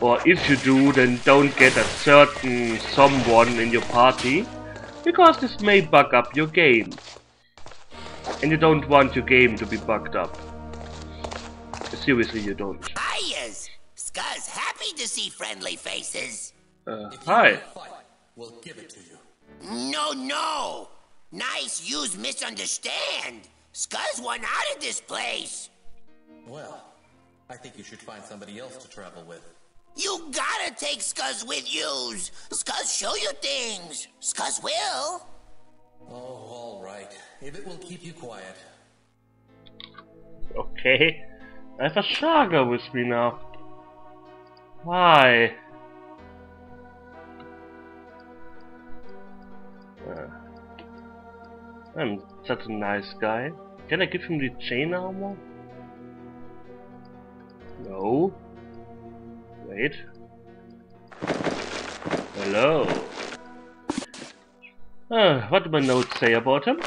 Or if you do, then don't get a certain someone in your party, because this may bug up your game. And you don't want your game to be bugged up. Seriously, you don't. Hiya! Skuz, happy to see friendly faces. Hi. We'll give it to you. No, no! Nice, use misunderstand! Skuz won out of this place! Well, I think you should find somebody else to travel with. You gotta take Skuz with you! Skuz show you things! Skuz will! Oh, alright. If it will keep you quiet. Okay. I have a Saga with me now. Why? I'm such a nice guy. Can I give him the chain armor? No. Wait. Hello. What do my notes say about him?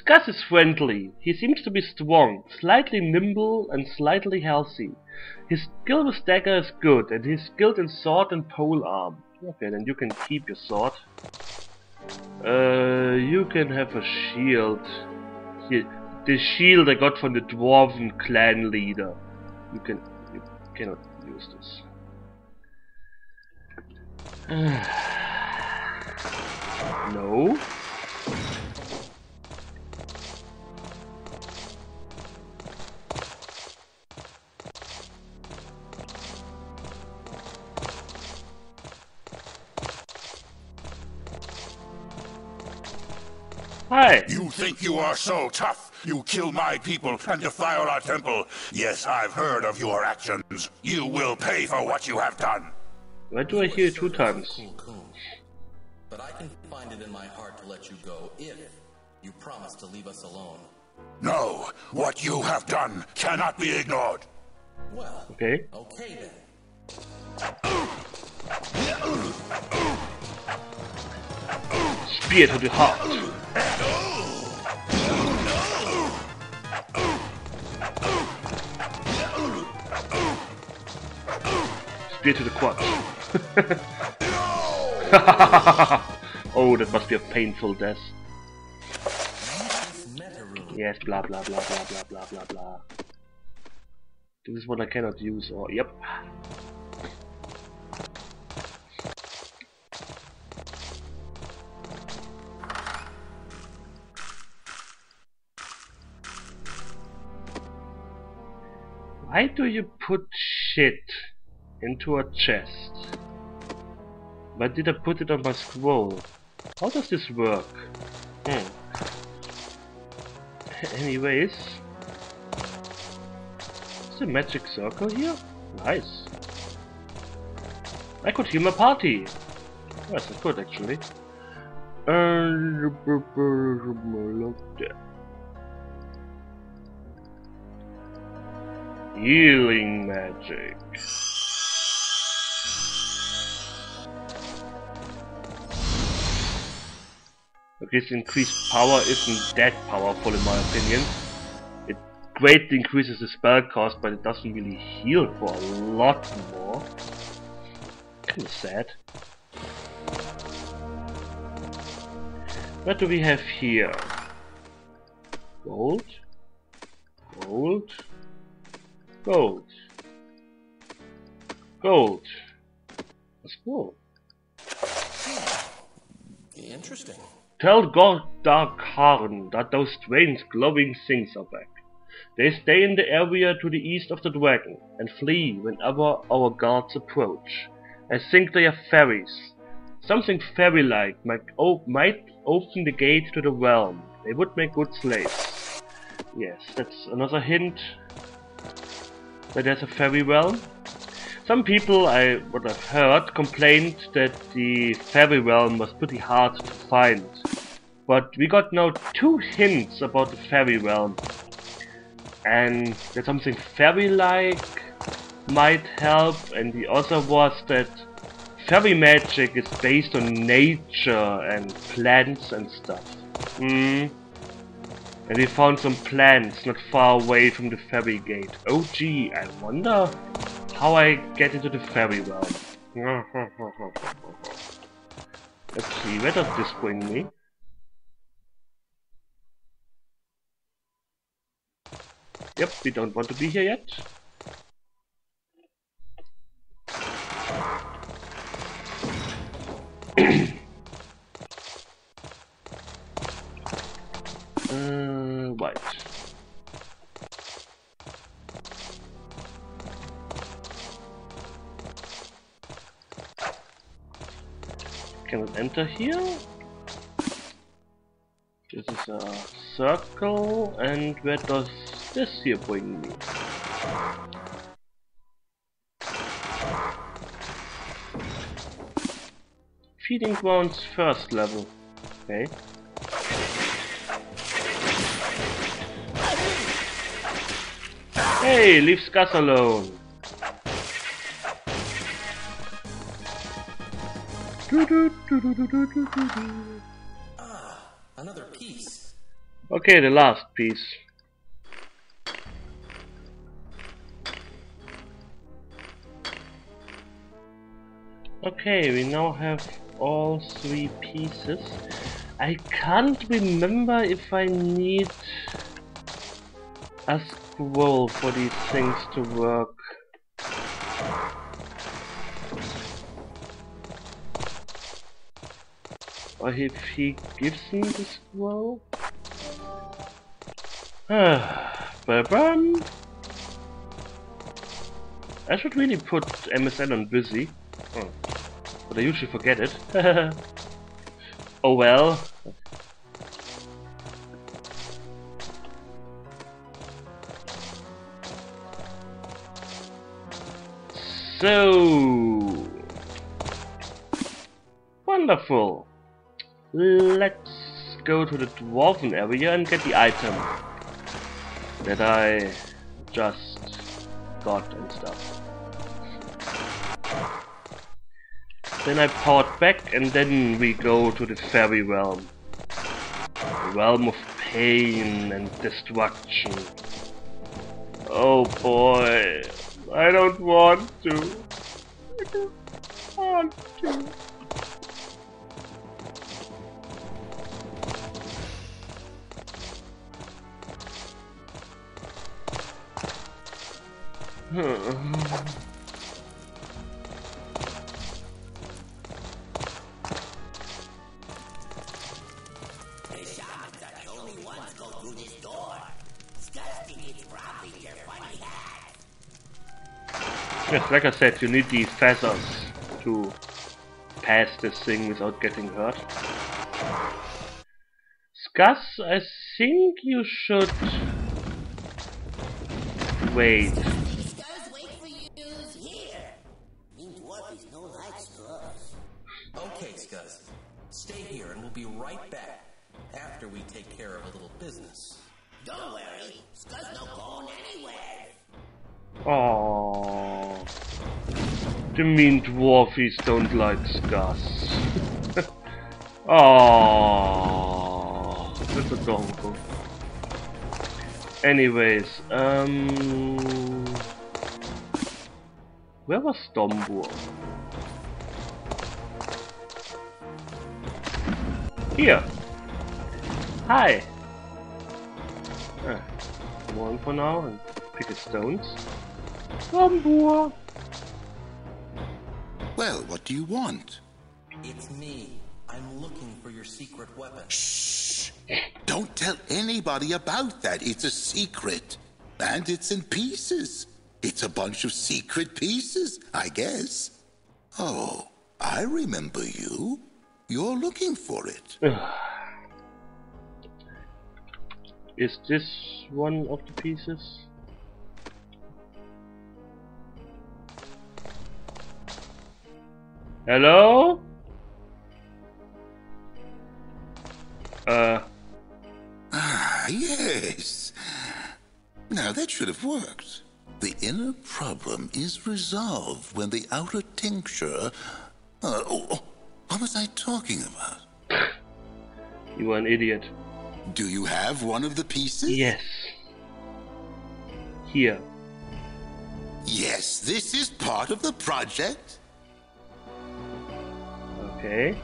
Skuz is friendly. He seems to be strong, slightly nimble and slightly healthy. His skill with dagger is good, and he's skilled in sword and pole arm. Okay, then you can keep your sword. You can have a shield. The shield I got from the Dwarven clan leader. You cannot use this. No. Hi. You think you are so tough? You kill my people and defile our temple. Yes, I've heard of your actions. You will pay for what you have done. Why do I hear it two times? Cool. But I can find it in my heart to let you go if you promise to leave us alone. No, what you have done cannot be ignored. Well, okay. Okay then. Spear to the heart. Spear to the quad. Oh, that must be a painful death. Yes, blah blah blah blah blah blah blah blah. This is what I cannot use. Or yep. Why do you put shit into a chest? Why did I put it on my scroll? How does this work? Anyways, is there a magic circle here? Nice. I could heal my party. Yes, I could actually. Look there. Healing magic. Okay, this increased power isn't that powerful in my opinion. It greatly increases the spell cost, but it doesn't really heal for a lot more. Kinda sad. What do we have here? Gold? Gold? Gold. Gold. That's cool. Interesting. Tell Gordarkarn that those strange glowing things are back. They stay in the area to the east of the dragon and flee whenever our guards approach. I think they are fairies. Something fairy-like might open the gate to the realm. They would make good slaves. Yes, that's another hint. That there's a fairy realm. Some people, I what I've heard, complained that the fairy realm was pretty hard to find. But we got now two hints about the fairy realm, and that something fairy-like might help. And the other was that fairy magic is based on nature and plants and stuff. And we found some plants not far away from the fairy gate. Oh gee, I wonder how I get into the fairy realm. Let's see, where does this bring me? Yep, we don't want to be here yet. Right. Can we enter here? This is a circle, and where does this here bring me? Feeding grounds first level. Okay. Hey, leave Skuz alone. Ah, another piece. Okay, the last piece. Okay, we now have all three pieces. I can't remember if I need a scroll for these things to work. Or if he gives me the scroll. Ba-bum. I should really put MSN on busy. Oh. But I usually forget it. Oh well. So wonderful. Let's go to the dwarven area and get the item that I just got and stuff. Then I port back, and then we go to the fairy realm. The realm of pain and destruction. Oh boy. I don't want to. I don't want to. Hey, Sean, there's only one to go through this door. Disgusting, it's probably your funny hat. Yes, like I said, you need the feathers to pass this thing without getting hurt. Skuz, I think you should wait. Skuz, wait for you here. In dwarves, no light straws. Okay, Skuz, stay here and we'll be right back after we take care of a little business. Don't worry, Skuz no going anywhere. Oh, the mean dwarfies don't like Skuz. Oh, that's adorable. Anyways, where was Dombur? Here. Hi. Come on for now and pick the stones. Dombur. Well, what do you want? It's me. I'm looking for your secret weapon. Shh! Don't tell anybody about that. It's a secret. And it's in pieces. It's a bunch of secret pieces, I guess. Oh, I remember you. You're looking for it. Is this one of the pieces? Hello? Ah, yes. Now that should have worked. The inner problem is resolved when the outer tincture... what was I talking about? You were an idiot. Do you have one of the pieces? Yes. Here. Yes, this is part of the project. Okay.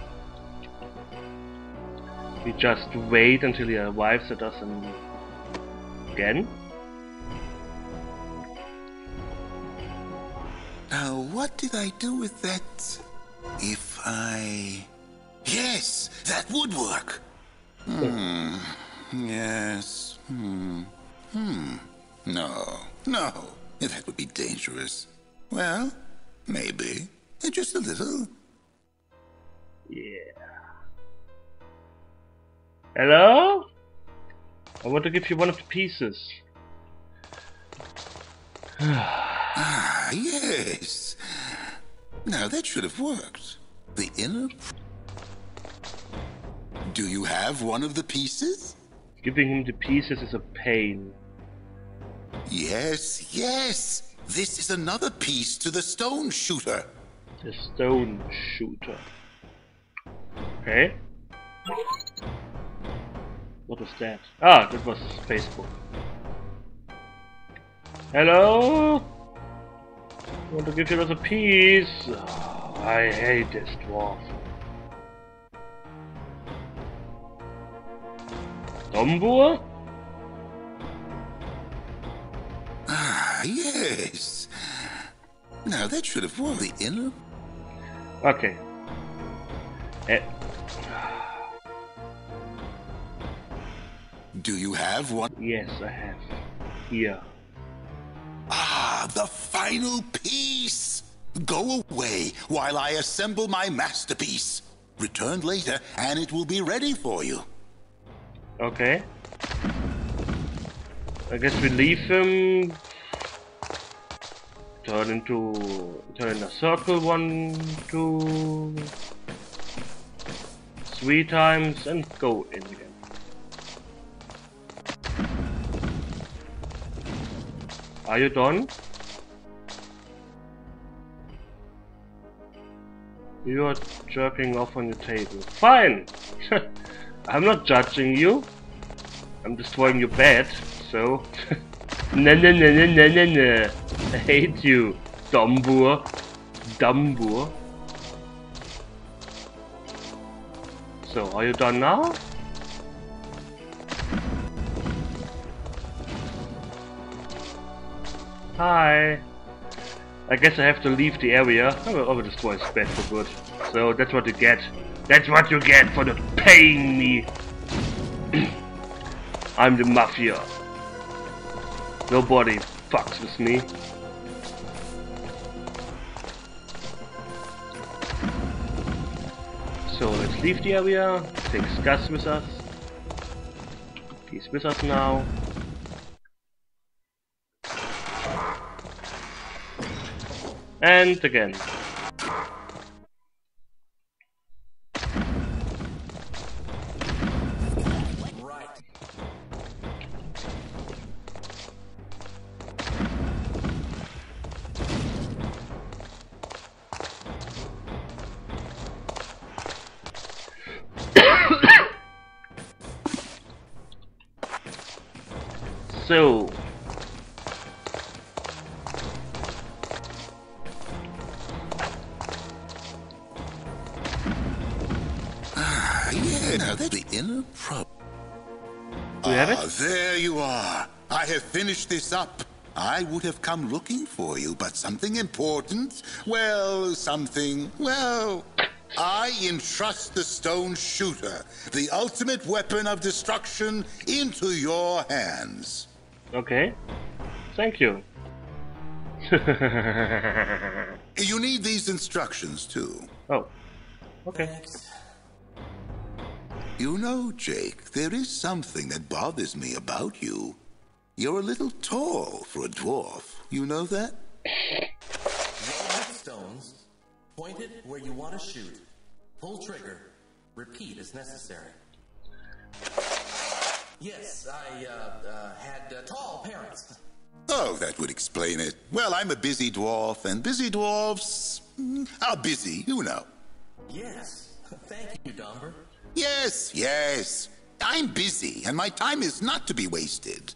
We just wait until he arrives at us and again. Now, what did I do with that? If I... Yes, that would work. Hmm. Yes. No. No. That would be dangerous. Well, maybe. Just a little. Yeah. Hello? I want to give you one of the pieces. Ah, yes. Now that should have worked. The inner... Do you have one of the pieces? Giving him the pieces is a pain. Yes, yes! This is another piece to the stone shooter. The stone shooter. Okay. What was that? Ah, that was Facebook. Hello? I want to give you another piece. Oh, I hate this dwarf. Dombur? Ah, yes. Now that should have worked. The inner. Okay. Do you have one? Yes, I have. Here. Ah, the final piece! Go away while I assemble my masterpiece. Return later and it will be ready for you. Okay. I guess we leave him. Turn in a circle 1, 2, 3 times and go in again. Are you done? You are jerking off on your table. Fine! I'm not judging you. I'm destroying your bed, so... No. I hate you, Dombur. Dombur. So, are you done now? Hi. I guess I have to leave the area. I will destroy his bed for good. So that's what you get. That's what you get for the paying me. I'm the mafia. Nobody fucks with me. So let's leave the area. Take Skuz with us. He's with us now. And again. So... Now that's the inner problem. Do you have it? There you are. I have finished this up. I would have come looking for you, but something important, I entrust the stone shooter, the ultimate weapon of destruction, into your hands. Okay. Thank you. You need these instructions too. Oh. Okay. Thanks. You know, Jake, there is something that bothers me about you. You're a little tall for a dwarf. You know that? Roll with stones. Point it where you want to shoot. Pull trigger. Repeat as necessary. Yes, I had tall parents. Oh, that would explain it. Well, I'm a busy dwarf, and busy dwarfs are busy, you know. Yes. Thank you, Dombur. Yes, yes. I'm busy, and my time is not to be wasted.